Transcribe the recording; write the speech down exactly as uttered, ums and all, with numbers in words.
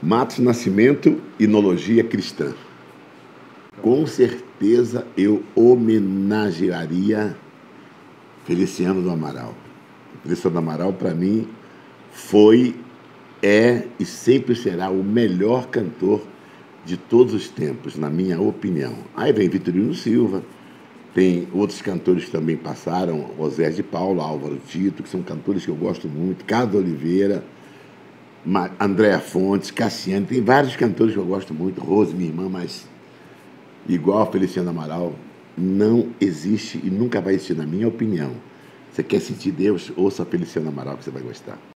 Matos Nascimento, Enologia Cristã. Com certeza eu homenagearia Feliciano do Amaral. Feliciano do Amaral, para mim, foi, é e sempre será o melhor cantor de todos os tempos, na minha opinião. Aí vem Vitorino Silva, tem outros cantores que também passaram, José de Paulo, Álvaro Tito, que são cantores que eu gosto muito, Carlos Oliveira, Andréa Fontes, Cassiane, tem vários cantores que eu gosto muito, Rose, minha irmã, mas igual a Feliciano Amaral, não existe e nunca vai existir, na minha opinião. Você quer sentir Deus? Ouça a Feliciano Amaral que você vai gostar.